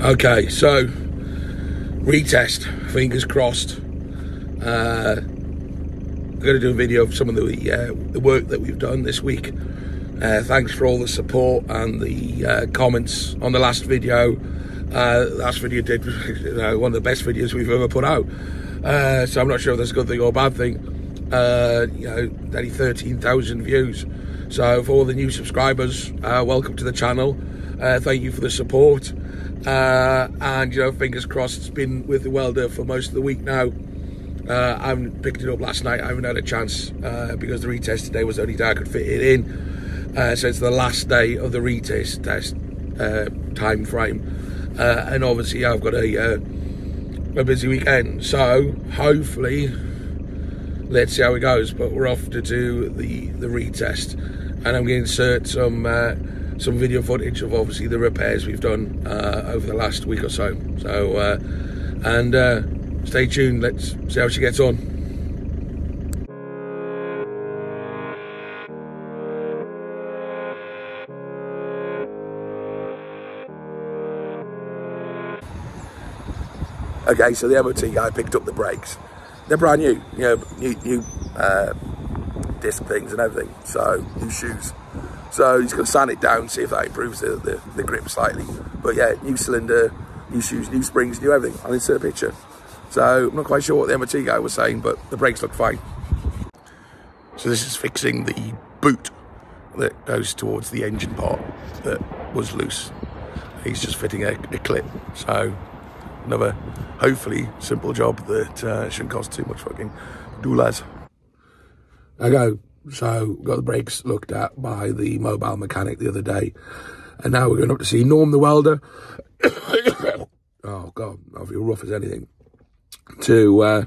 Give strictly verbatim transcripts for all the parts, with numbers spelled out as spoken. Okay, so retest, fingers crossed. Uh, I'm going to do a video of some of the, uh, the work that we've done this week. Uh, thanks for all the support and the uh, comments on the last video. Uh, last video did you know, one of the best videos we've ever put out. Uh, so I'm not sure if that's a good thing or a bad thing. Uh, you know, only thirteen thousand views. So for all the new subscribers, uh, welcome to the channel. Uh, thank you for the support. Uh, and, you know, fingers crossed, it's been with the welder for most of the week now. Uh, I haven't picked it up last night. I haven't had a chance uh, because the retest today was the only day I could fit it in. Uh, so it's the last day of the retest test uh, time frame. Uh, and obviously I've got a, uh, a busy weekend. So hopefully, let's see how it goes. But we're off to do the, the retest. And I'm going to insert some... Uh, some video footage of obviously the repairs we've done uh, over the last week or so. So, uh, and uh, stay tuned, let's see how she gets on. Okay, so the M O T guy picked up the brakes. They're brand new, you know, new, new uh, disc things and everything, so new shoes. So he's going to sand it down, see if that improves the, the, the grip slightly. But yeah, new cylinder, new shoes, new springs, new everything. I'll insert a picture. So I'm not quite sure what the M O T guy was saying, but the brakes look fine. So this is fixing the boot that goes towards the engine part that was loose. He's just fitting a, a clip. So another, hopefully, simple job that uh, shouldn't cost too much fucking dollars. I go. So got the brakes looked at by the mobile mechanic the other day, and now we're going up to see Norm the welder. Oh god, I feel rough as anything. To uh,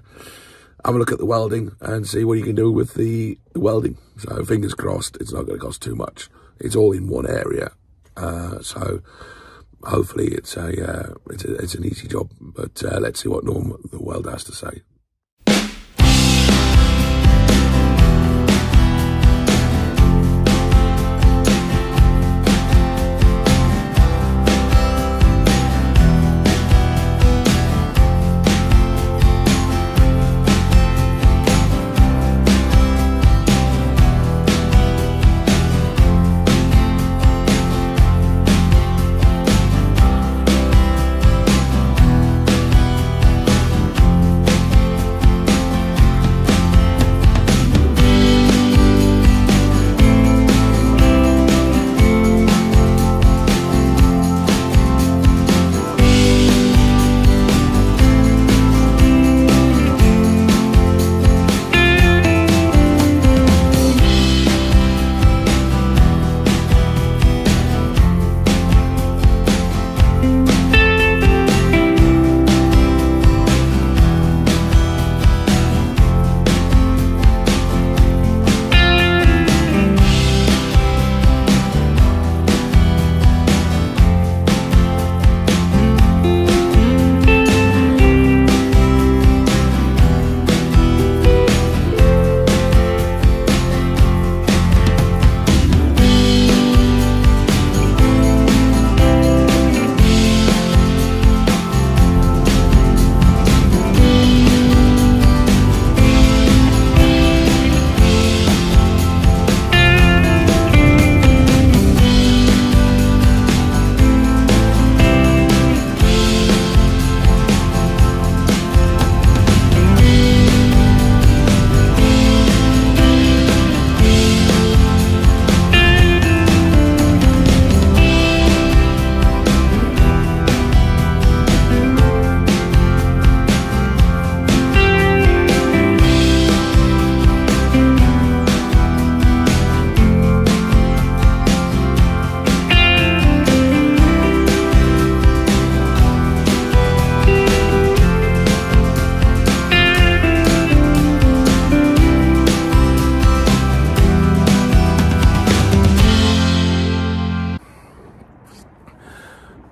have a look at the welding and see what you can do with the, the welding. So fingers crossed, it's not going to cost too much. It's all in one area, uh, so hopefully it's a, uh, it's a it's an easy job. But uh, let's see what Norm the welder has to say.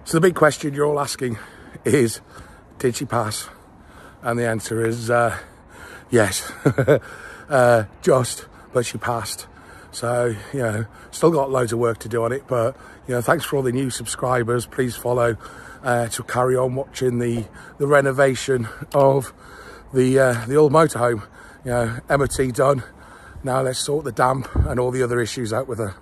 So the big question you're all asking is, did she pass? And the answer is uh, yes. uh, just, but she passed. So, you know, still got loads of work to do on it, but, you know, thanks for all the new subscribers. Please follow. uh, to carry on watching the the renovation of the uh, the old motorhome. You know, M O T done. Now let's sort the damp and all the other issues out with her.